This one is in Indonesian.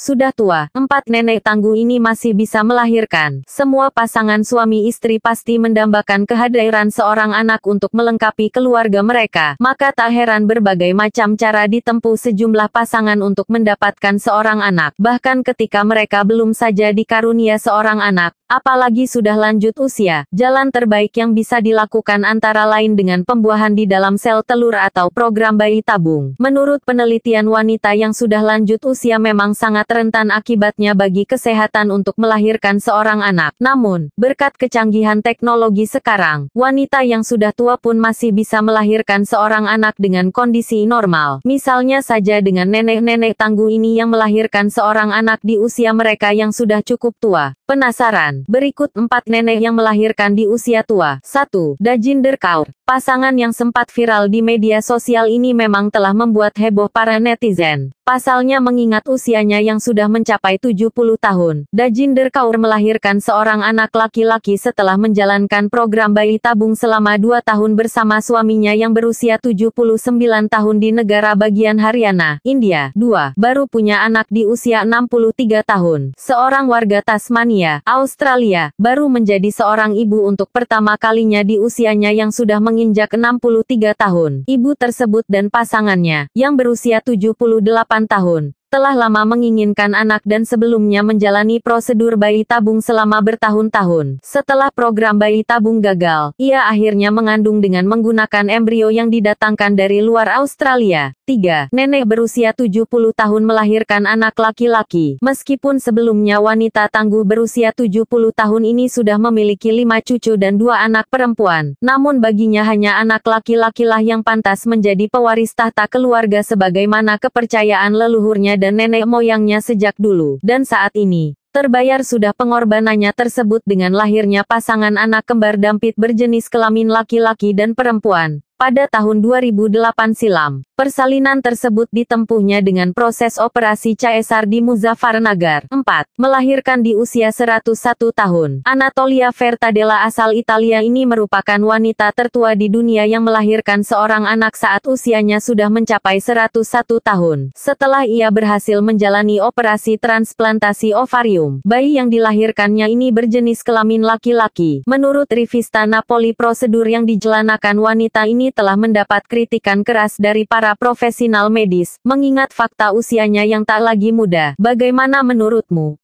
Sudah tua, empat nenek tangguh ini masih bisa melahirkan. Semua pasangan suami istri pasti mendambakan kehadiran seorang anak untuk melengkapi keluarga mereka. Maka tak heran berbagai macam cara ditempuh sejumlah pasangan untuk mendapatkan seorang anak. Bahkan ketika mereka belum saja dikarunia seorang anak, apalagi sudah lanjut usia, jalan terbaik yang bisa dilakukan antara lain dengan pembuahan di dalam sel telur atau program bayi tabung. Menurut penelitian, wanita yang sudah lanjut usia memang sangat rentan akibatnya bagi kesehatan untuk melahirkan seorang anak. Namun, berkat kecanggihan teknologi sekarang, wanita yang sudah tua pun masih bisa melahirkan seorang anak dengan kondisi normal. Misalnya saja dengan nenek-nenek tangguh ini yang melahirkan seorang anak di usia mereka yang sudah cukup tua. Penasaran? Berikut 4 nenek yang melahirkan di usia tua. 1. Daljinder Kaur. Pasangan yang sempat viral di media sosial ini memang telah membuat heboh para netizen. Pasalnya mengingat usianya yang sudah mencapai 70 tahun, Daljinder Kaur melahirkan seorang anak laki-laki setelah menjalankan program bayi tabung selama 2 tahun bersama suaminya yang berusia 79 tahun di negara bagian Haryana, India. 2. Baru punya anak di usia 63 tahun. Seorang warga Tasmania, Australia, baru menjadi seorang ibu untuk pertama kalinya di usianya yang sudah menginjak 63 tahun. Ibu tersebut dan pasangannya, yang berusia 78 tahun, telah lama menginginkan anak dan sebelumnya menjalani prosedur bayi tabung selama bertahun-tahun. Setelah program bayi tabung gagal, ia akhirnya mengandung dengan menggunakan embrio yang didatangkan dari luar Australia. 3. Nenek berusia 70 tahun melahirkan anak laki-laki. Meskipun sebelumnya wanita tangguh berusia 70 tahun ini sudah memiliki 5 cucu dan 2 anak perempuan, namun baginya hanya anak laki-lakilah yang pantas menjadi pewaris tahta keluarga sebagaimana kepercayaan leluhurnya dan nenek moyangnya sejak dulu. Dan saat ini, terbayar sudah pengorbanannya tersebut dengan lahirnya pasangan anak kembar dampit berjenis kelamin laki-laki dan perempuan. Pada tahun 2008 silam, persalinan tersebut ditempuhnya dengan proses operasi CSR di Muzaffarnagar. 4. Melahirkan di usia 101 tahun. Anatolia Verta della asal Italia ini merupakan wanita tertua di dunia yang melahirkan seorang anak saat usianya sudah mencapai 101 tahun. Setelah ia berhasil menjalani operasi transplantasi ovarium, bayi yang dilahirkannya ini berjenis kelamin laki-laki. Menurut Rivista Napoli, prosedur yang dijalanakan wanita ini telah mendapat kritikan keras dari para profesional medis, mengingat fakta usianya yang tak lagi muda. Bagaimana menurutmu?